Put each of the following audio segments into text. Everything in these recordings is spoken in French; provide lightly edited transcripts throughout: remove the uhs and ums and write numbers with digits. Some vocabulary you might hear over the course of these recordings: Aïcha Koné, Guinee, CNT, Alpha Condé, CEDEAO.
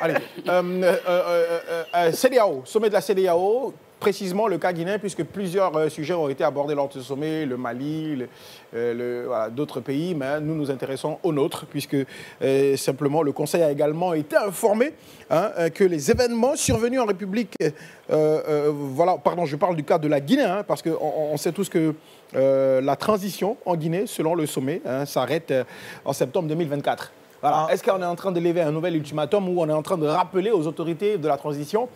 Allez, CEDEAO, sommet de la CEDEAO, précisément le cas guinéen, puisque plusieurs sujets ont été abordés lors de ce sommet, le Mali, voilà, d'autres pays, mais nous nous intéressons au nôtre, puisque simplement le Conseil a également été informé que les événements survenus en République, voilà, pardon, je parle du cas de la Guinée, parce qu'on sait tous que la transition en Guinée, selon le sommet, s'arrête en septembre 2024. Voilà. Est-ce qu'on est en train de lever un nouvel ultimatum ou on est en train de rappeler aux autorités de la transition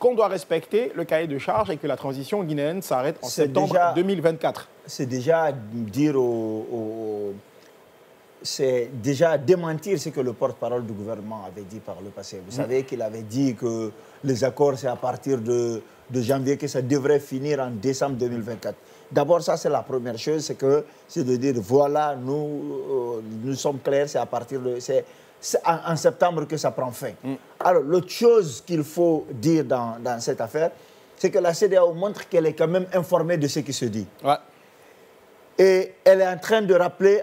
qu'on doit respecter le cahier de charge et que la transition guinéenne s'arrête en septembre 2024 ? C'est déjà dire c'est déjà démentir ce que le porte-parole du gouvernement avait dit par le passé. Vous savez qu'il avait dit que les accords, c'est à partir de janvier que ça devrait finir en décembre 2024. D'abord, ça, c'est la première chose, c'est de dire, voilà, nous sommes clairs, c'est à partir de... C'est en septembre que ça prend fin. Alors, l'autre chose qu'il faut dire dans cette affaire, c'est que la CEDEAO montre qu'elle est quand même informée de ce qui se dit. Ouais. Et elle est en train de rappeler,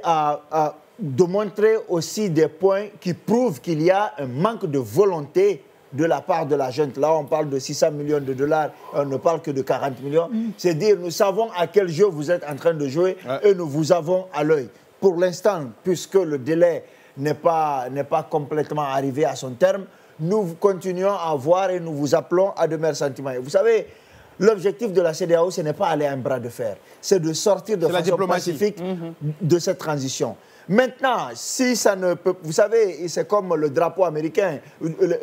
de montrer aussi des points qui prouvent qu'il y a un manque de volonté de la part de la junte. Là, on parle de 600 millions de dollars, on ne parle que de 40 millions. C'est dire, nous savons à quel jeu vous êtes en train de jouer et nous vous avons à l'œil. Pour l'instant, puisque le délai n'est pas complètement arrivé à son terme, nous continuons à voir et nous vous appelons à de meilleurs sentiments. Et vous savez, l'objectif de la CEDEAO, ce n'est pas aller à un bras de fer, c'est de sortir de façon pacifique de cette transition. Maintenant, si ça ne peut... Vous savez, c'est comme le drapeau américain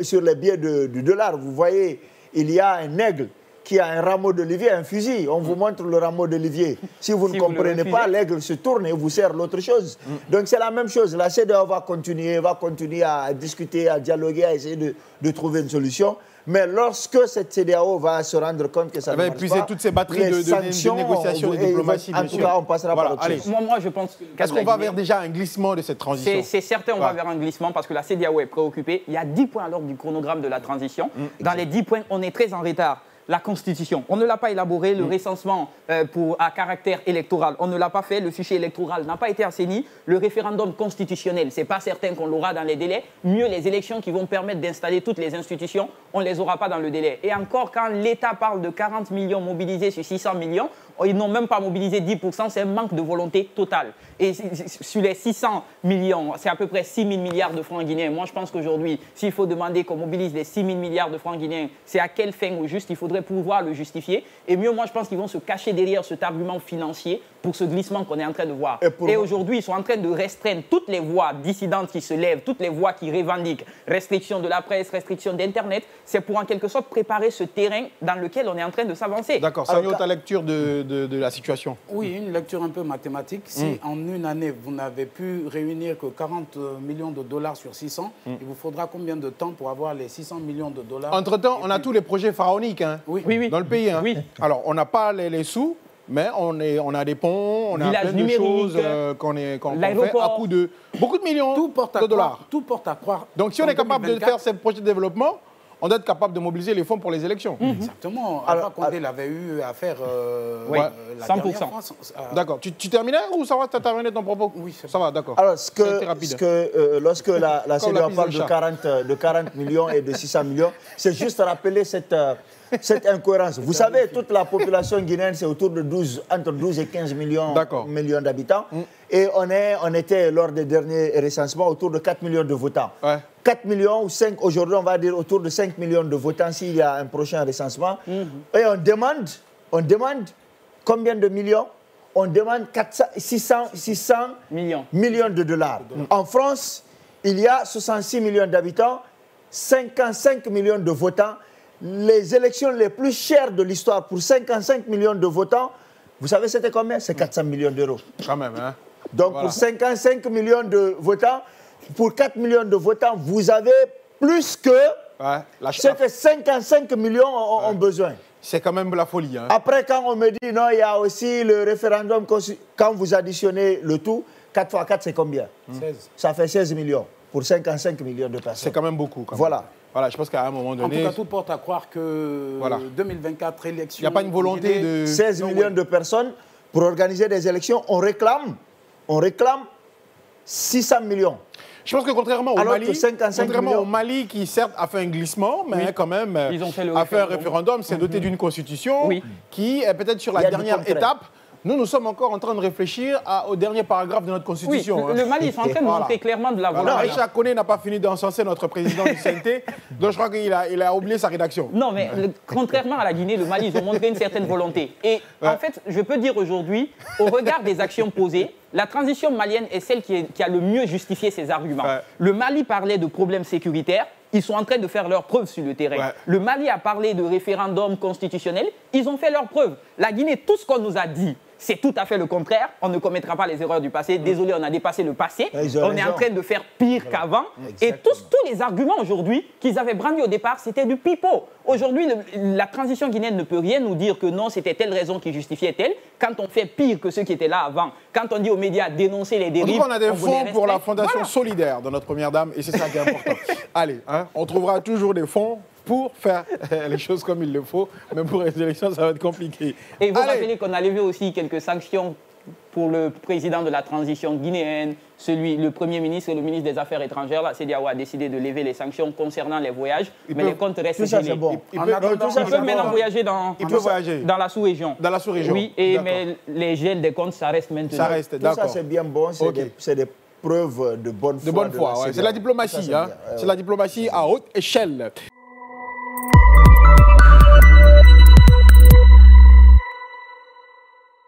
sur les billets du dollar. Vous voyez, il y a un aigle qui a un rameau d'olivier, un fusil. On vous montre le rameau d'olivier. Si vous ne comprenez pas, l'aigle se tourne et vous sert l'autre chose. Donc c'est la même chose. La CEDEAO va continuer à discuter, à dialoguer, à essayer de trouver une solution. Mais lorsque cette CEDEAO va se rendre compte que ça ne marche pas, toutes ces batteries de négociations, de diplomatie, en tout cas, on passera par autre chose. Moi, je pense que... Est-ce qu'on va vers déjà un glissement de cette transition? C'est certain, on va vers un glissement parce que la CEDEAO est préoccupée. Il y a 10 points à l'ordre du chronogramme de la transition. Dans les 10 points, on est très en retard. La Constitution, on ne l'a pas élaborée, le recensement à caractère électoral, on ne l'a pas fait, le fichier électoral n'a pas été assaini, le référendum constitutionnel, ce n'est pas certain qu'on l'aura dans les délais, mieux les élections qui vont permettre d'installer toutes les institutions, on ne les aura pas dans le délai. Et encore, quand l'État parle de 40 millions mobilisés sur 600 millions, ils n'ont même pas mobilisé 10%, c'est un manque de volonté totale. Et sur les 600 millions, c'est à peu près 6 000 milliards de francs guinéens. Moi, je pense qu'aujourd'hui, s'il faut demander qu'on mobilise les 6 000 milliards de francs guinéens, c'est à quelle fin au juste il faut pouvoir le justifier. Et mieux, moi, je pense qu'ils vont se cacher derrière cet argument financier pour ce glissement qu'on est en train de voir. Et aujourd'hui, ils sont en train de restreindre toutes les voix dissidentes qui se lèvent, toutes les voix qui revendiquent. Restriction de la presse, restriction d'Internet. C'est pour, en quelque sorte, préparer ce terrain dans lequel on est en train de s'avancer. D'accord. Ça vient à ta lecture de la situation. Oui, une lecture un peu mathématique. Si en une année, vous n'avez pu réunir que 40 millions de dollars sur 600, il vous faudra combien de temps pour avoir les 600 millions de dollars? Entre-temps, on a tous les projets pharaoniques, oui, dans le pays. Alors, on n'a pas les sous, mais on a des ponts, on a plein de choses qu'on fait à coup de... Beaucoup de millions de dollars. Tout porte à croire. Donc, si on est capable de faire ce projet de développement, on doit être capable de mobiliser les fonds pour les élections. Exactement. Alpha Condé l'avait eu à faire la 100%. D'accord. Tu terminais ou ça va, tu as terminé ton propos? Oui, ça va, d'accord. Alors, lorsque la CEDEAO parle de 40 millions et de 600 millions, c'est juste rappeler cette incohérence. Vous savez, toute la population guinéenne, c'est autour de entre 12 et 15 millions d'habitants. Et on était, lors des derniers recensements, autour de 4 millions de votants. 4 millions ou 5, aujourd'hui, on va dire autour de 5 millions de votants s'il y a un prochain recensement. Et on demande combien de millions? On demande 600 millions de dollars. En France, il y a 66 millions d'habitants, 55 millions de votants. Les élections les plus chères de l'histoire pour 55 millions de votants, vous savez c'était combien? C'est 400 millions d'euros. Quand même, hein? Donc voilà. Pour 55 millions de votants, pour 4 millions de votants, vous avez plus que ce que 55 millions ont besoin. C'est quand même la folie. Après, quand on me dit non, il y a aussi le référendum, quand vous additionnez le tout, 4 x 4, c'est combien? 16. Ça fait 16 millions pour 55 millions de personnes. C'est quand même beaucoup. Quand même. Voilà, je pense qu'à un moment donné... En tout cas, tout porte à croire que 2024, élection... Il n'y a pas une volonté de... 16 millions de personnes pour organiser des élections. On réclame 600 millions. Je pense que contrairement au Mali, qui certes a fait un glissement, mais quand même a fait un référendum, s'est doté d'une constitution qui est peut-être sur la dernière étape. Nous, nous sommes encore en train de réfléchir au dernier paragraphe de notre Constitution. Oui, le Mali, ils sont en train de monter clairement de la voie. Non, Aïcha Koné n'a pas fini d'encenser notre président du CNT, donc je crois qu'il a oublié sa rédaction. Non, mais contrairement à la Guinée, le Mali, ils ont montré une certaine volonté. Et en fait, je peux dire aujourd'hui, au regard des actions posées, la transition malienne est celle qui a le mieux justifié ses arguments. Ouais. Le Mali parlait de problèmes sécuritaires, ils sont en train de faire leurs preuves sur le terrain. Ouais. Le Mali a parlé de référendum constitutionnel, ils ont fait leurs preuves. La Guinée, tout ce qu'on nous a dit, c'est tout à fait le contraire. On ne commettra pas les erreurs du passé. Désolé, on a dépassé le passé. On est en train de faire pire qu'avant. Et tous les arguments aujourd'hui qu'ils avaient brandis au départ, c'était du pipeau. Aujourd'hui, la transition guinéenne ne peut rien nous dire que non, c'était telle raison qui justifiait telle. Quand on fait pire que ceux qui étaient là avant, quand on dit aux médias dénoncer les dérives... En tout cas, on a des fonds pour la Fondation Solidaire de notre première dame et c'est ça qui est important. Allez, hein, on trouvera toujours des fonds pour faire les choses comme il le faut, mais pour les élections, ça va être compliqué. Et vous rappelez qu'on a levé aussi quelques sanctions pour le président de la transition guinéenne, le Premier ministre et le ministre des Affaires étrangères. La CEDEAO a décidé de lever les sanctions concernant les voyages, mais les comptes restent gelés. Ils peuvent maintenant voyager dans la sous-région. Dans la sous-région. Oui, mais les gels des comptes, ça reste maintenant. Ça reste, d'accord. Tout ça, c'est bien bon, c'est des preuves de bonne foi. C'est la diplomatie à haute échelle.